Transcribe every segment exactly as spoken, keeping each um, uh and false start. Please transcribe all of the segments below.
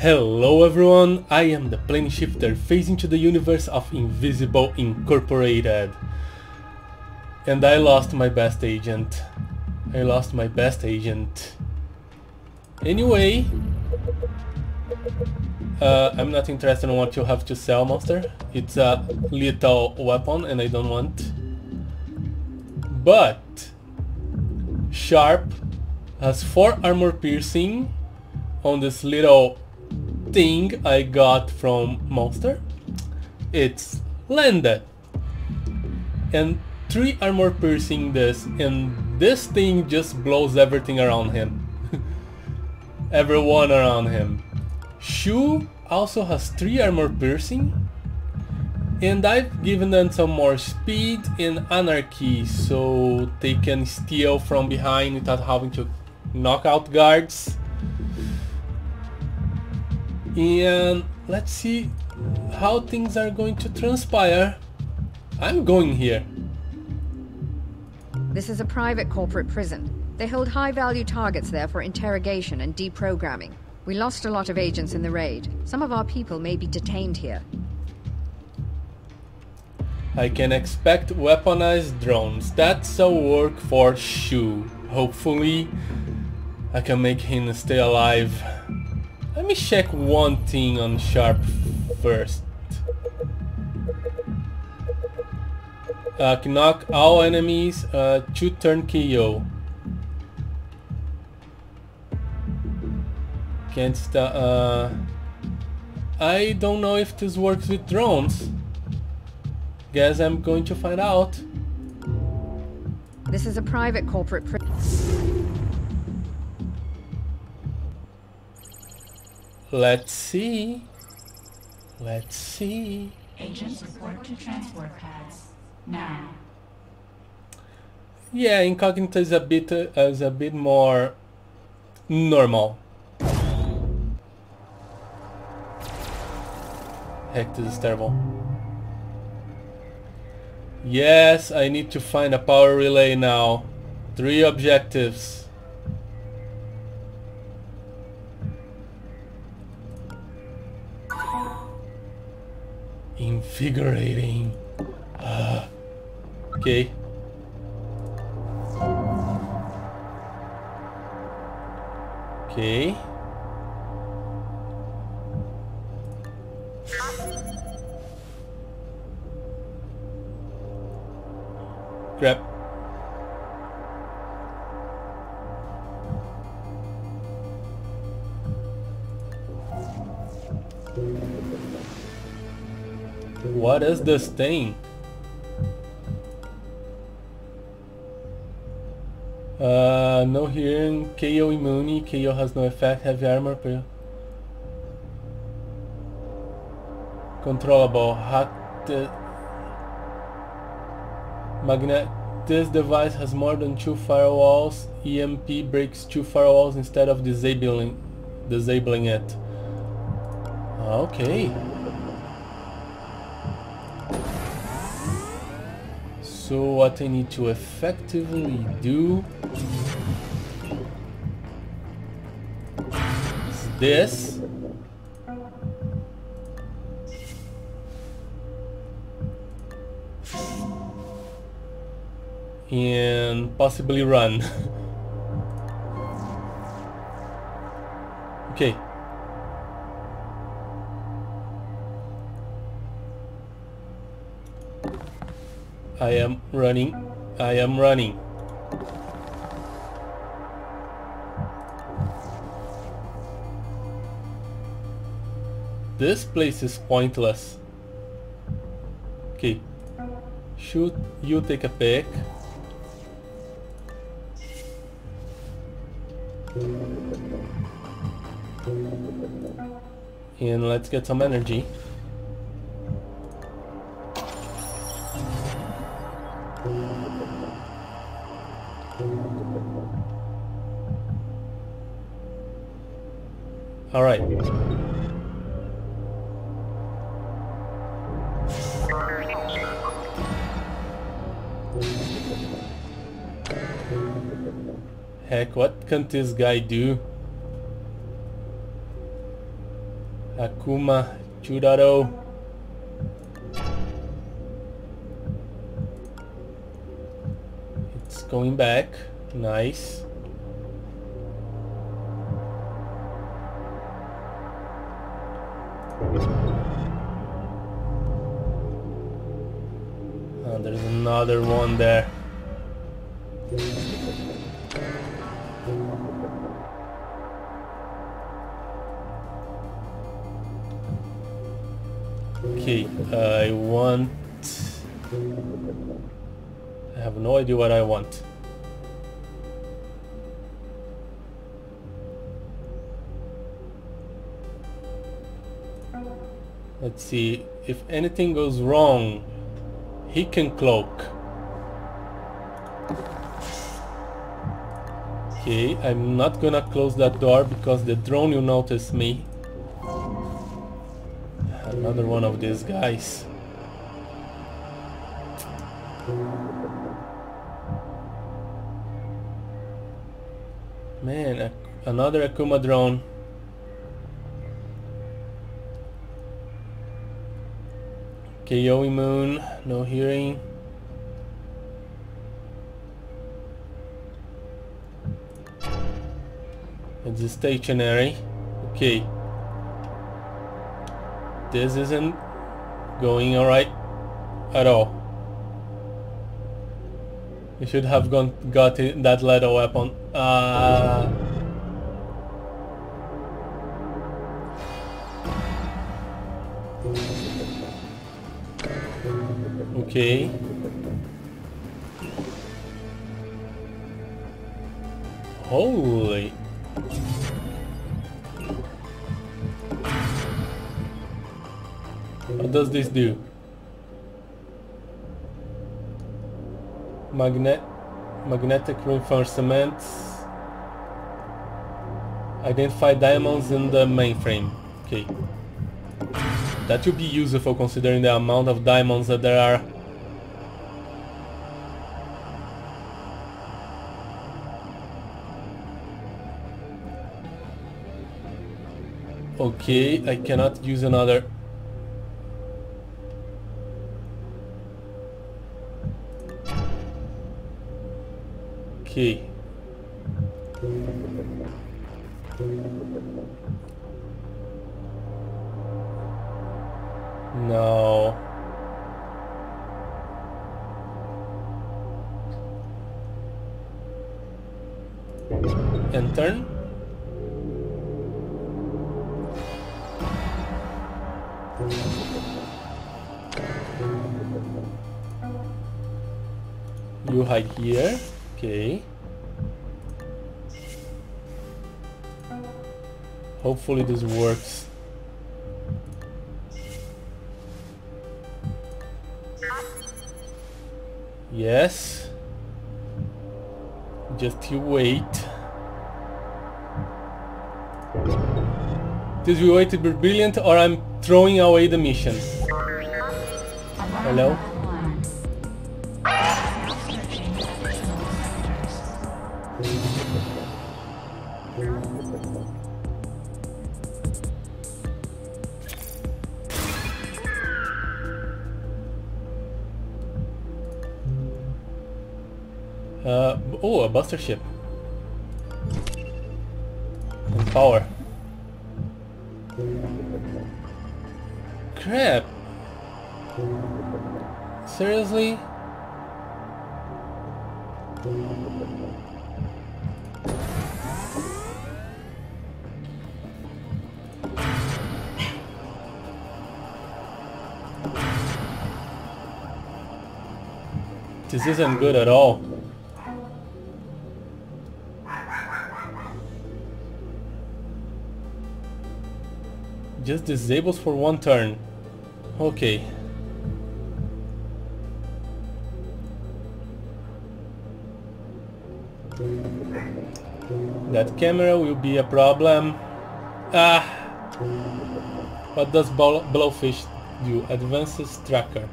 Hello everyone, I am the Plane Shifter, phasing to the universe of Invisible, Incorporated. And I lost my best agent. I lost my best agent. Anyway... Uh, I'm not interested in what you have to sell, monster. It's a lethal weapon and I don't want. But... Sharp has four armor piercing on this little... thing I got from Monster. It's landed, and three armor piercing this, and this thing just blows everything around him. Everyone around him. Shu also has three armor piercing, and I've given them some more speed and anarchy so they can steal from behind without having to knock out guards. And let's see how things are going to transpire. I'm going here. This is a private corporate prison. They hold high-value targets there for interrogation and deprogramming. We lost a lot of agents in the raid. Some of our people may be detained here. I can expect weaponized drones. That's a work for Shu. Hopefully, I can make him stay alive. Let me check one thing on Sharp first. Uh, knock all enemies, uh, two turn K O. Can't stop. Uh, I don't know if this works with drones. Guess I'm going to find out. This is a private corporate prison. Let's see. Let's see. Agents report to transport pads now. Yeah, Incognita is a bit uh, is a bit more normal. Heck, this is terrible. Yes, I need to find a power relay now. Three objectives. Invigorating. Uh, okay. Okay. Crap. What is this thing? Uh, no hearing, K O immune, K O has no effect, heavy armor, per controllable, hack the magnet. This device has more than two firewalls. E M P breaks two firewalls instead of disabling, disabling it. Okay. So what I need to effectively do is this. And possibly run. Okay. I am running. I am running. This place is pointless. Okay. Should you take a pick? And let's get some energy. All right. Heck, what can this guy do? Akuma Chudaro. It's going back. Nice. Oh, there's another one there. Okay, I want... I have no idea what I want. Let's see, if anything goes wrong, he can cloak. Okay, I'm not gonna close that door because the drone will notice me. Another one of these guys. Man, another Akuma drone. K O E Moon, no hearing. It's stationary. Okay. This isn't going alright at all. You should have gone got it, that leather weapon. Uh, okay. Holy. What does this do? Magnet, magnetic reinforcements. Identify diamonds in the mainframe. Okay, that would be useful considering the amount of diamonds that there are. Okay, I cannot use another. Okay. No. And turn. You hide here. Okay. Hopefully this works. Yes. Just you wait. This will wait to be brilliant or I'm throwing away the mission. Hello? Uh, oh, a buster ship. And power. Crap! Seriously? This isn't good at all. Just disables for one turn. Okay. That camera will be a problem. Ah! What does Blowfish do? Advances tracker.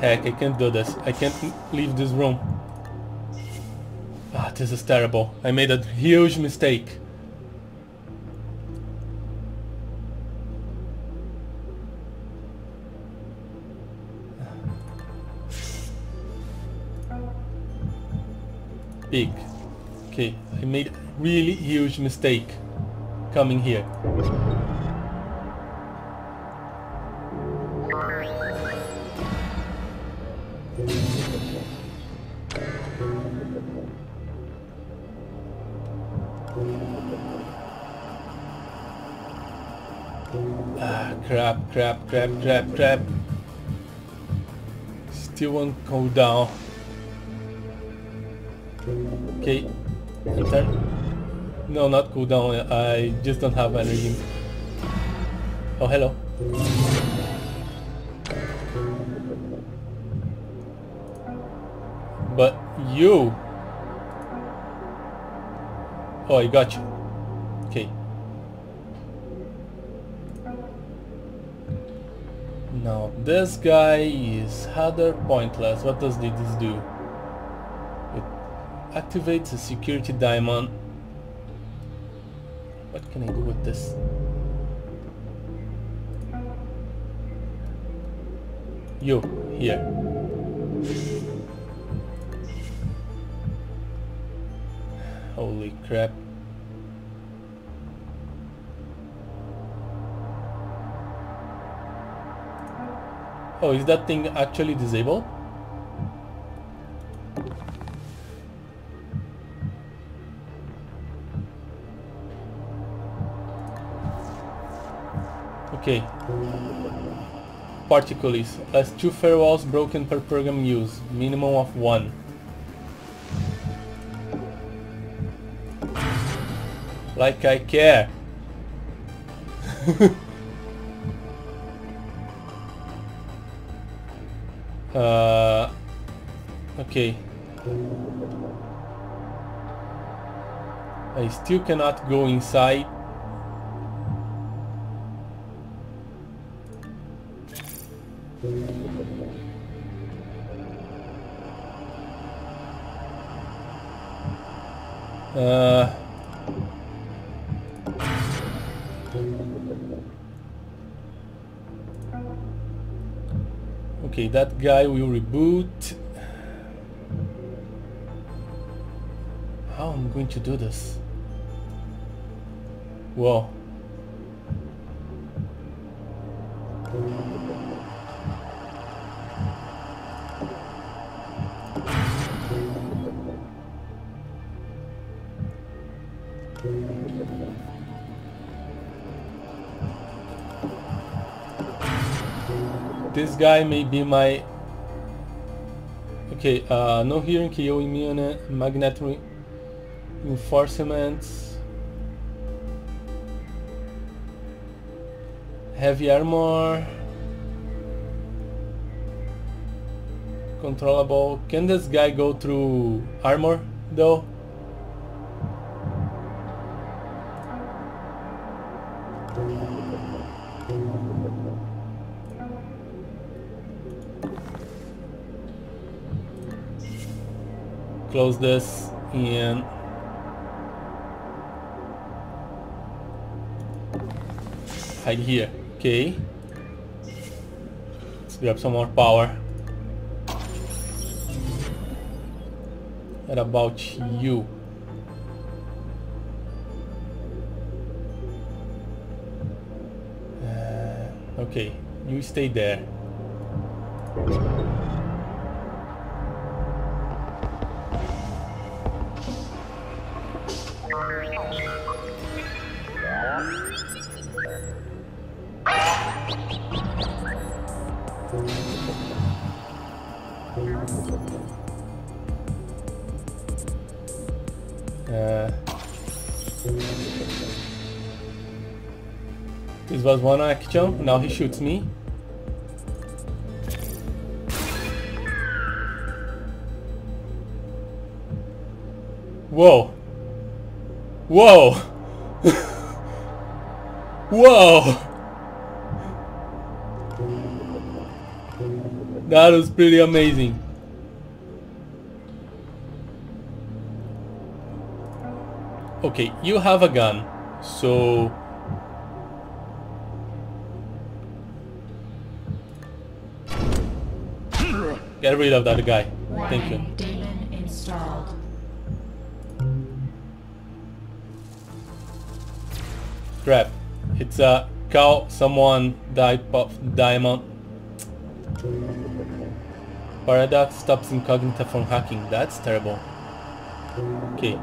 Heck, I can't do this. I can't leave this room. Ah, this is terrible. I made a huge mistake. Big. Okay, I made a really huge mistake coming here. Ah, crap, crap, crap, crap, crap. Still won't go down. Okay, enter. No, not cooldown, I just don't have energy. Oh, hello. But you... Oh, I got you. Okay. Now, this guy is rather pointless. What does this do? Activates the security diamond. What can I do with this? You, here. Holy crap. Oh, is that thing actually disabled? Okay, particles, as two firewalls broken per program use, minimum of one. Like I care. uh, okay. I still cannot go inside. Uh, okay, that guy will reboot. How am I going to do this? Whoa. This guy may be my... Okay, uh, no hearing, K O immune, magnetic reinforcements, heavy armor, controllable. Can this guy go through armor though? Close this and hide here. Okay, let's grab some more power. What about you? Uh, okay, you stay there. This was one action, now he shoots me. Whoa! Whoa! Whoa! That was pretty amazing. Okay, you have a gun, so... Get rid of that guy. Thank you. Daemon installed. Crap. It's a cow. Someone died of diamond. Paradox stops Incognita from hacking. That's terrible. Okay.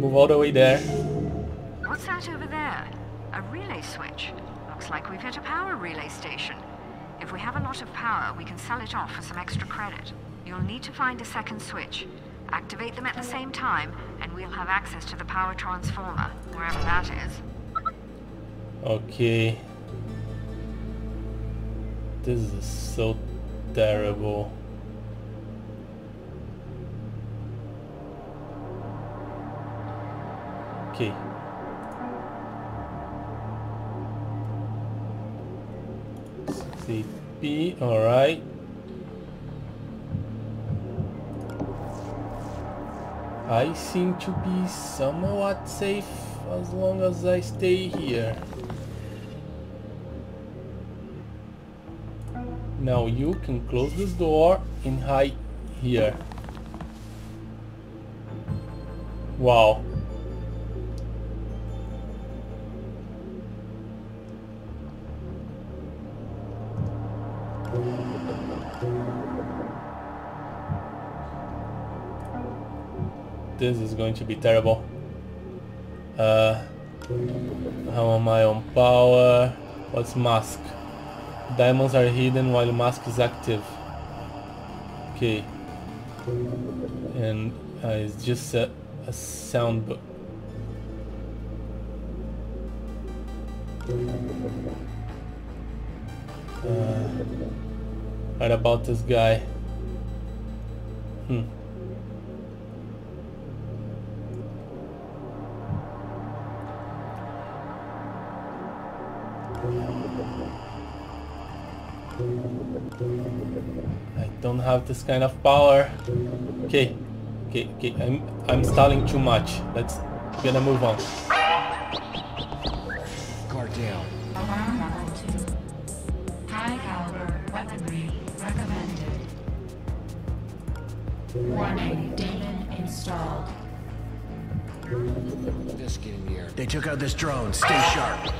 Move all the way there. What's that over there? A relay switch. Looks like we've hit a power relay station. If we have a lot of power, we can sell it off for some extra credit. You'll need to find a second switch. Activate them at the same time, and we'll have access to the power transformer, wherever that is. Okay. This is so terrible. Okay. C P, alright. I seem to be somewhat safe as long as I stay here. Now you can close this door and hide here. Wow. This is going to be terrible. Uh, how am I on power? What's mask? Diamonds are hidden while mask is active. Okay. And uh, it's just a, a sound book. Uh, what about this guy? Hmm. I don't have this kind of power. Okay, okay, okay. I'm I'm stalling too much. Let's gonna move on. Guard down. Alarm level two. High caliber weaponry recommended. Warning: Daemon installed. This get in the air. They took out this drone. Stay sharp.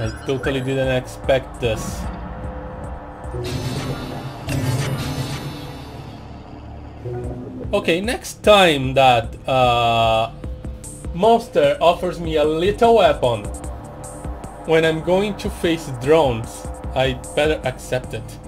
I totally didn't expect this. Okay, next time that uh, monster offers me a little weapon when I'm going to face drones, I'd better accept it.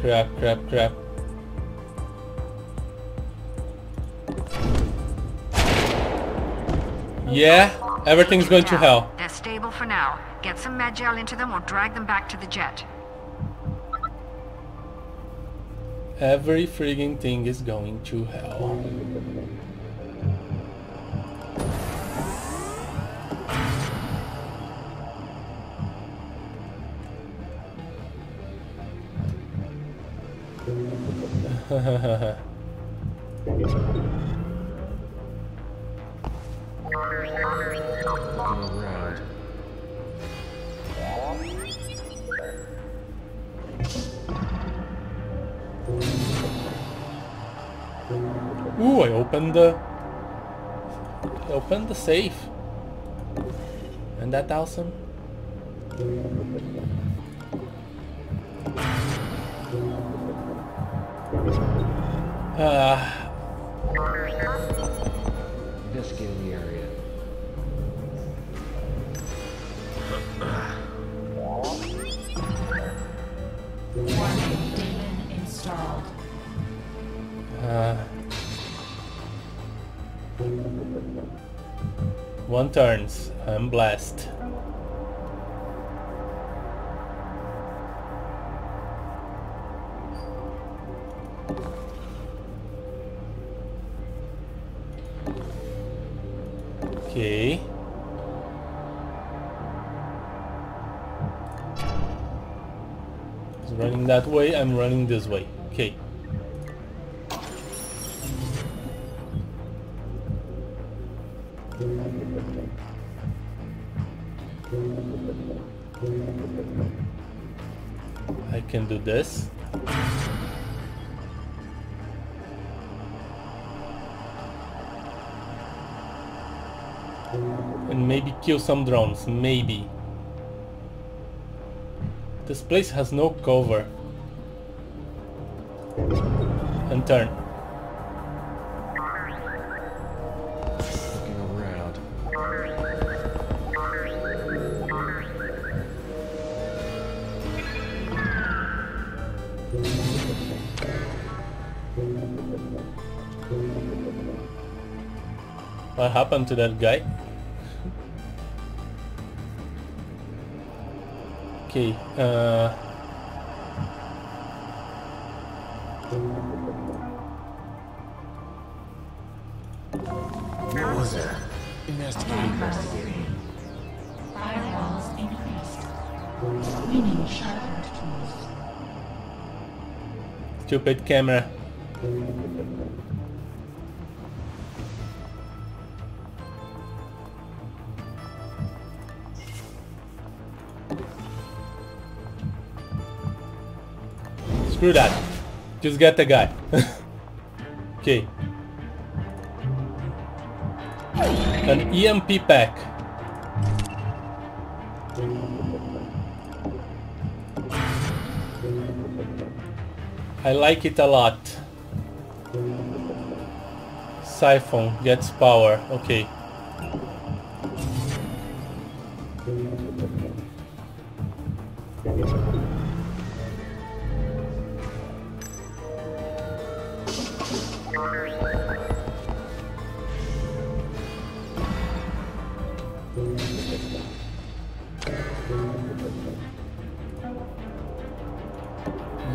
Crap, crap, crap. Yeah, everything's going to hell. They're stable for now. Get some med gel into them or drag them back to the jet. Every frigging thing is going to hell. Ooh, I opened the I opened the safe. Isn't that awesome? Ah. Just get in the area. Warning, daemon installed. Uh, one turns. I'm blessed. He's running that way, I'm running this way. Okay. I can do this. And maybe kill some drones, maybe. This place has no cover. And turn. Looking around. What happened to that guy? Okay, uh... what was that? Investigating. Firewalls increased. We need sharpened tools. Stupid camera. Screw that. Just get the guy. Okay. An E M P pack. I like it a lot. Siphon gets power. Okay.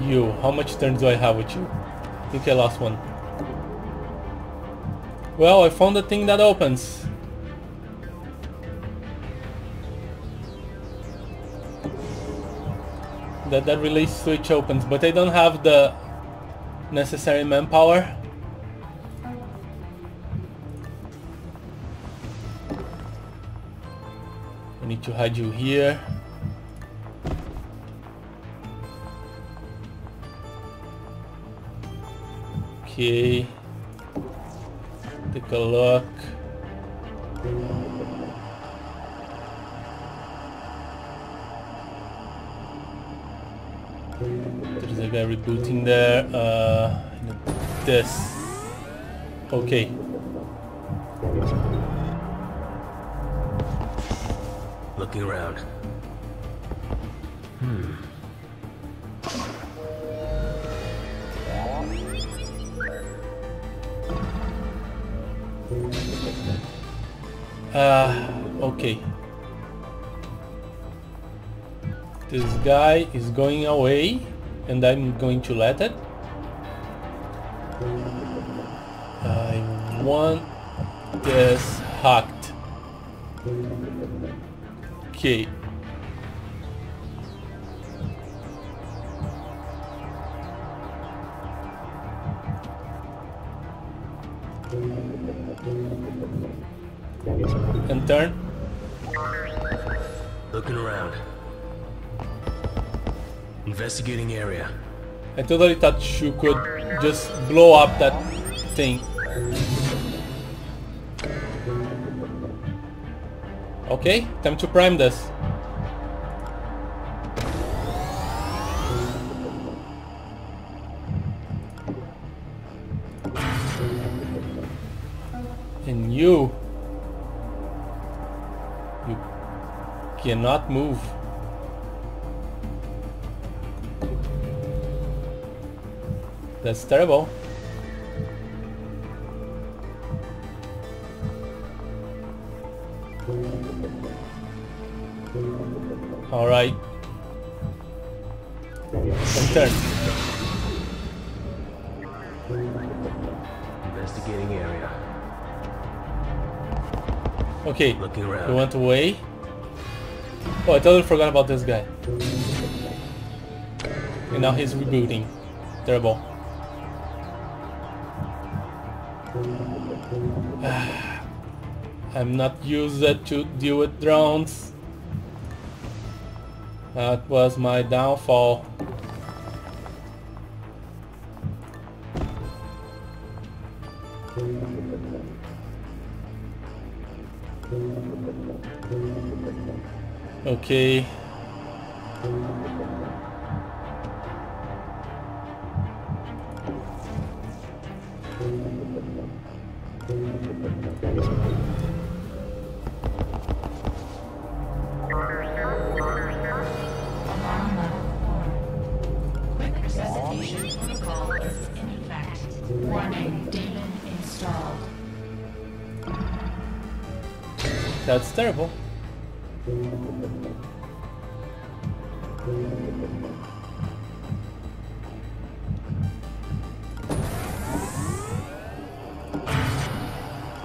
You, how much turns do I have with you? I think I lost one. Well, I found the thing that opens. That that release switch opens, but I don't have the necessary manpower. I need to hide you here. Okay, take a look. There's a guy rebooting there. Uh, this. Okay. Looking around. Hmm. Uh, okay. This guy is going away and I'm going to let it. I want this hacked. Okay. And turn. Looking around. Investigating area. I totally thought you could just blow up that thing. Okay, time to prime this. And you. Cannot move. That's terrible. All right. And turn. Investigating area. Okay. Looking around. You went away. Oh, I totally forgot about this guy. And now he's rebuilding. Terrible. I'm not used to deal with drones. That was my downfall. Okay. That's terrible.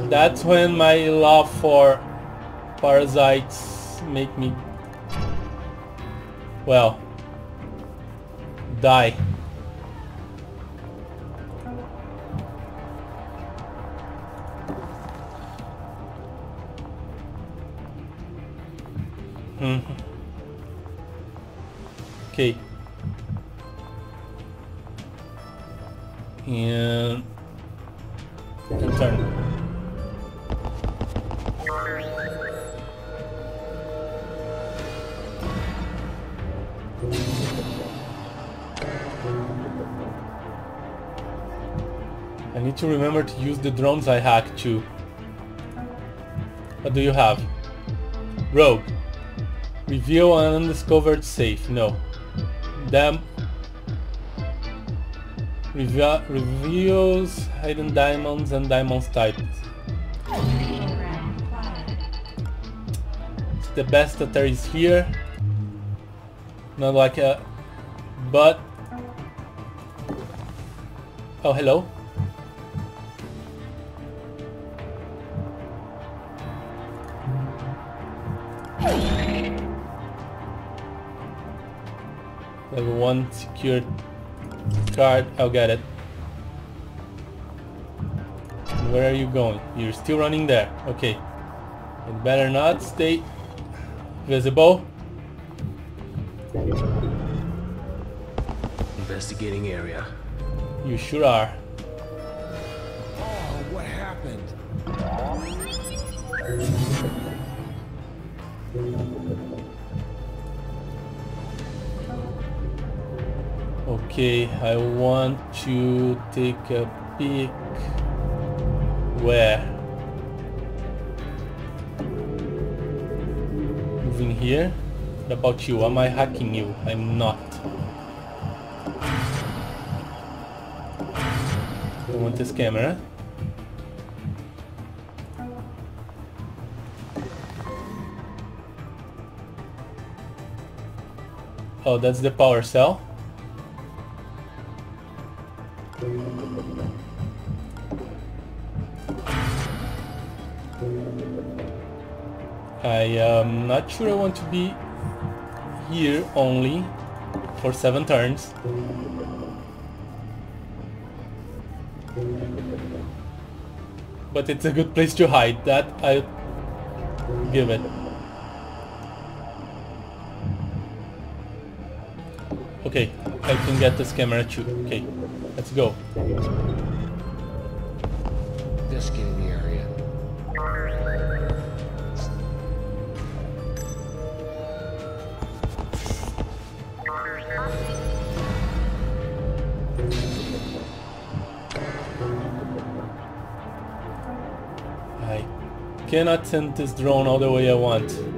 That's when my love for parasites make me, well, die. Okay. And turn. I need to remember to use the drones I hacked too. What do you have? Rogue. Reveal an undiscovered safe. No. Damn. Reve reveals hidden diamonds and diamonds types. It's the best that there is here. Not like a... But... Oh, hello. Level one secured card, I'll get it. Where are you going? You're still running there. Okay. You better not stay visible. Investigating area. You sure are. Oh, what happened? Okay, I want to take a peek. Where? Moving here? What about you? Am I hacking you? I'm not. I want this camera. Oh, that's the power cell. I am not sure I want to be here only for seven turns. But it's a good place to hide, that I'll give it. Okay, I can get this camera too. Okay, let's go. This game here. I cannot send this drone all the way I want.